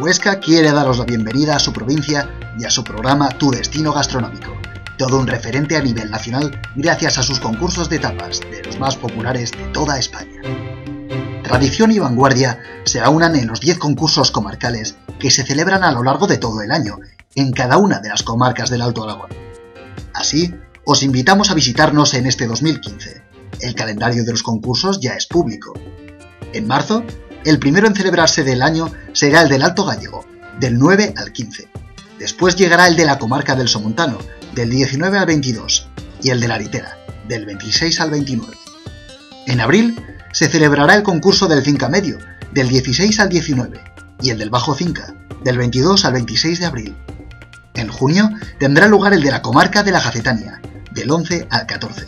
Huesca quiere daros la bienvenida a su provincia y a su programa Tu Destino Gastronómico, todo un referente a nivel nacional gracias a sus concursos de tapas, de los más populares de toda España. Tradición y vanguardia se aunan en los 10 concursos comarcales que se celebran a lo largo de todo el año, en cada una de las comarcas del Alto Aragón. Así, os invitamos a visitarnos en este 2015. El calendario de los concursos ya es público. En marzo, el primero en celebrarse del año será el del Alto Gallego, del 9 al 15. Después llegará el de la Comarca del Somontano, del 19 al 22, y el de la Ribera, del 26 al 29. En abril, se celebrará el concurso del Cinca Medio, del 16 al 19, y el del Bajo Cinca, del 22 al 26 de abril. En junio tendrá lugar el de la Comarca de la Jacetania, del 11 al 14.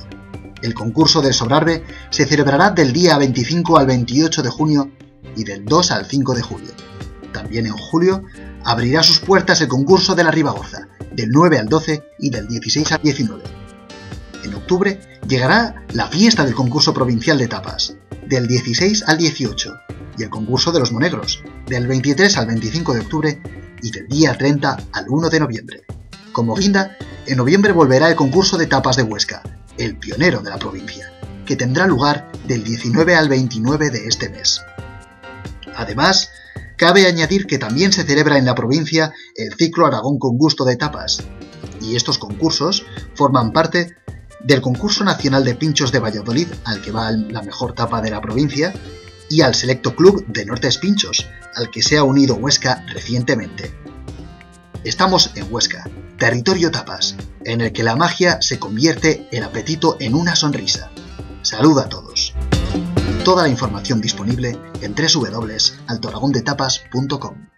El concurso del Sobrarbe se celebrará del día 25 al 28 de junio y del 2 al 5 de julio. También en julio abrirá sus puertas el concurso de la Ribagorza, del 9 al 12 y del 16 al 19. En octubre llegará la fiesta del concurso provincial de tapas, del 16 al 18, y el concurso de los Monegros, del 23 al 25 de octubre y del día 30 al 1 de noviembre. Como guinda, en noviembre volverá el concurso de tapas de Huesca, el pionero de la provincia, que tendrá lugar del 19 al 29 de este mes. Además, cabe añadir que también se celebra en la provincia el ciclo Aragón con gusto de tapas, y estos concursos forman parte del concurso nacional de pinchos de Valladolid, al que va la mejor tapa de la provincia, y al selecto club de Nortes Pinchos, al que se ha unido Huesca recientemente. Estamos en Huesca, territorio tapas, en el que la magia se convierte el apetito en una sonrisa. Saluda a todos. Toda la información disponible en www.altoaragondetapas.com.